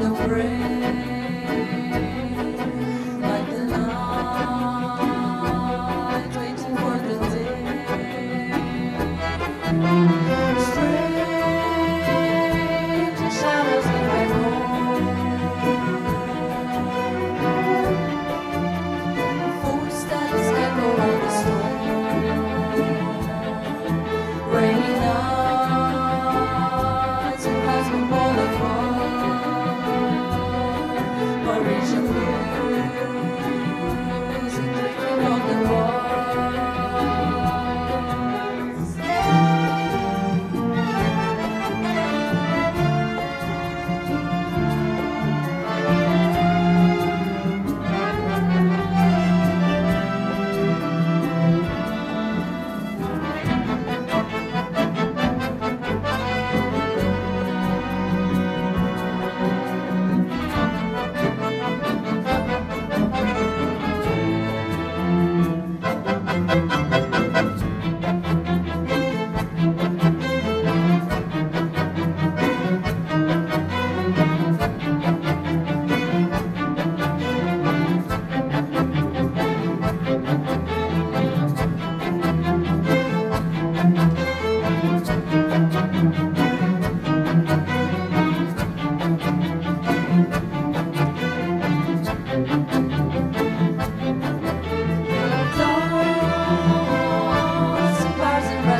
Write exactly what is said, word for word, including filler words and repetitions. wanna pray.